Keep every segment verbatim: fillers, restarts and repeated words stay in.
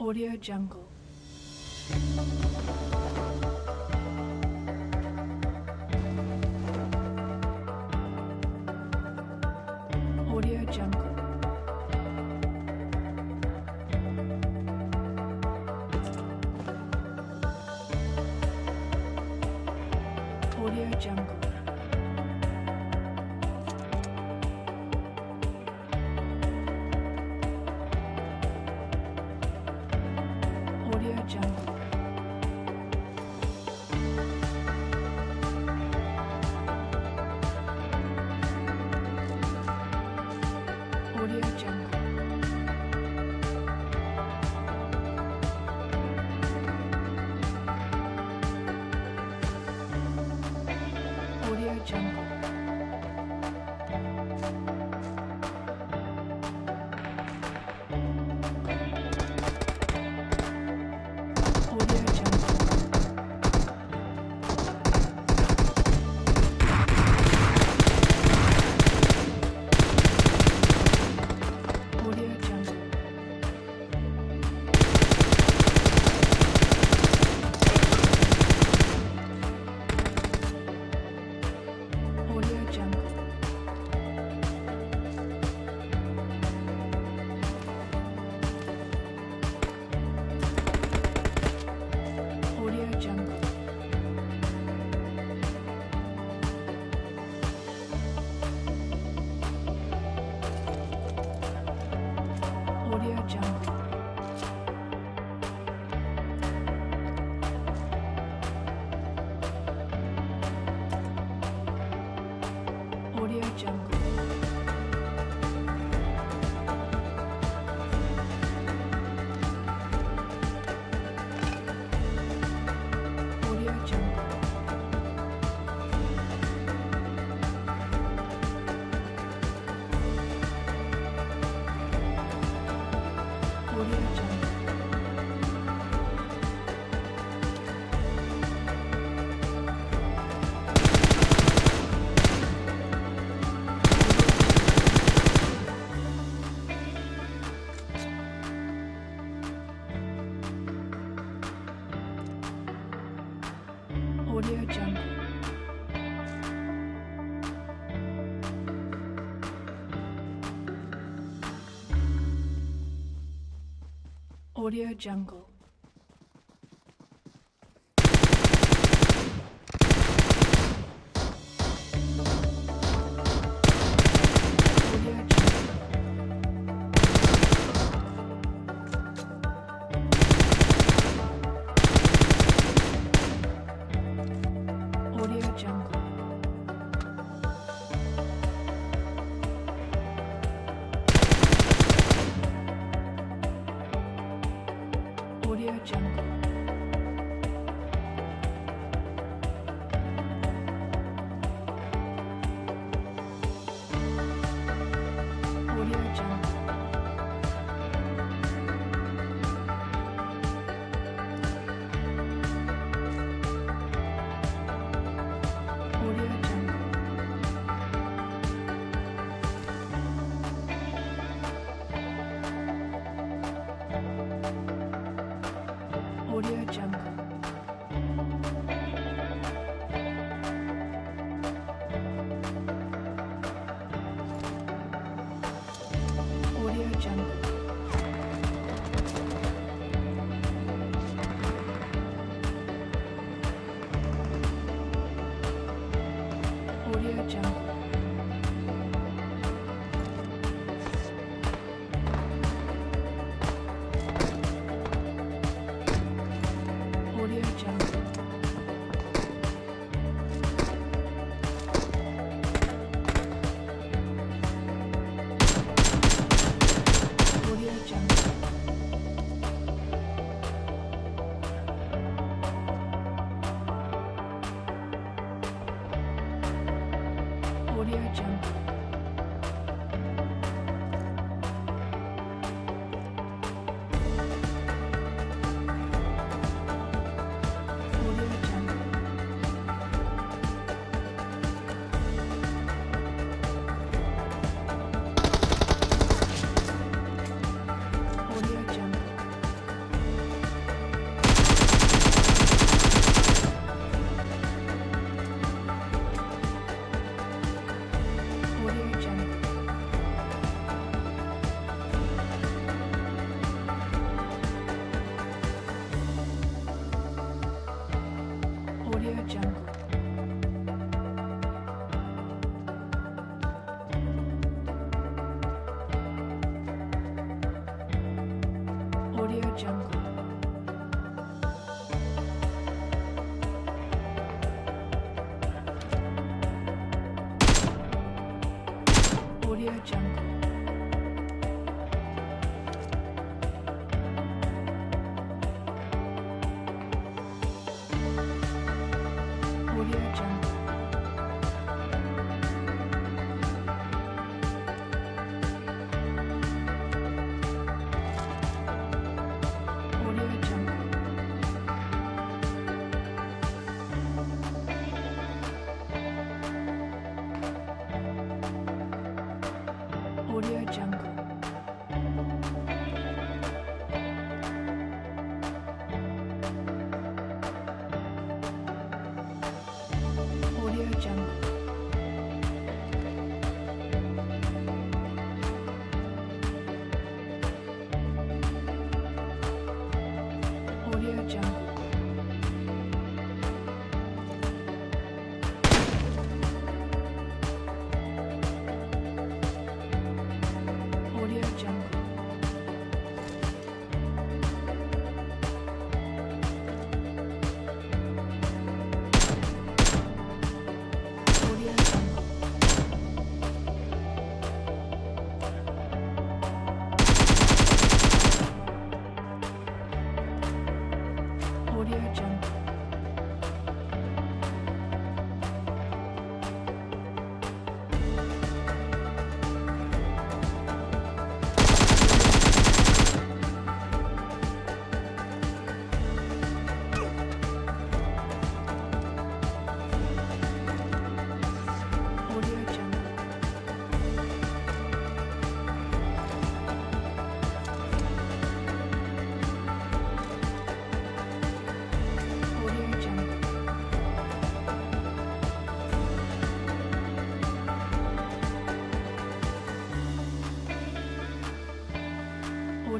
AudioJungle. AudioJungle. AudioJungle. AudioJungle. AudioJungle. AudioJungle. AudioJungle. AudioJungle. AudioJungle. AudioJungle. AudioJungle. AudioJungle. AudioJungle. AudioJungle. AudioJungle. AudioJungle. AudioJungle. AudioJungle. AudioJungle. AudioJungle. AudioJungle. AudioJungle. AudioJungle. AudioJungle. AudioJungle. AudioJungle. AudioJungle. AudioJungle. AudioJungle. AudioJungle. AudioJungle. AudioJungle. AudioJungle. AudioJungle. AudioJungle. AudioJungle. AudioJungle.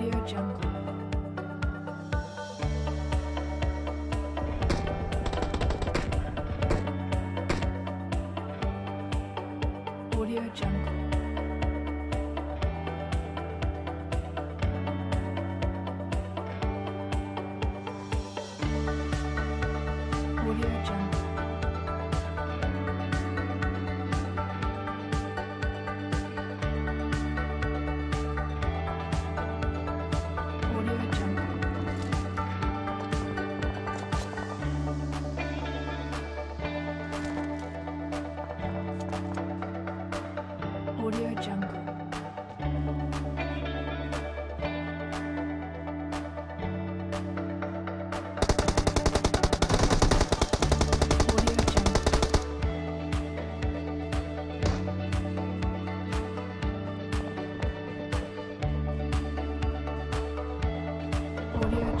AudioJungle. AudioJungle. AudioJungle.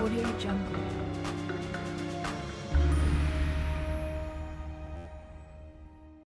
AudioJungle. AudioJungle.